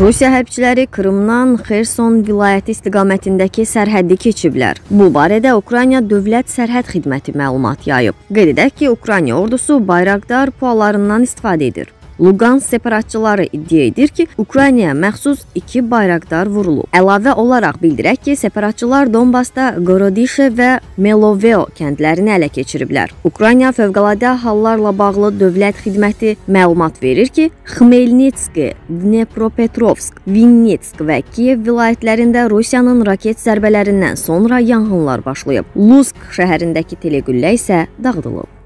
Rusiya hərbçiləri Krımdan Kherson vilayəti istiqamətindəki sərhəddi keçiblər. Bu barədə Ukrayna Dövlət Sərhəd Xidməti məlumat yayıb. Qeyd edək ki, Ukrayna ordusu Bayraktar pualarından istifadə edir. Lugans separatçıları iddia edir ki, Ukraynaya məxsus 2 Bayraktar vurulub. Əlavə olaraq bildirək ki, separatçılar Donbasda Gorodishche və Meloveo kəndlərini ələ keçiriblər. Ukrayna Fövqəladə Hallarla bağlı Dövlət Xidməti məlumat verir ki, Xmelnitski, Dnepropetrovsk, Vinnytsk və Kiyev vilayətlərində Rusiyanın raket zərbələrindən sonra yanğınlar başlayıb. Lusk şəhərindəki telegüllə isə dağıdılıb.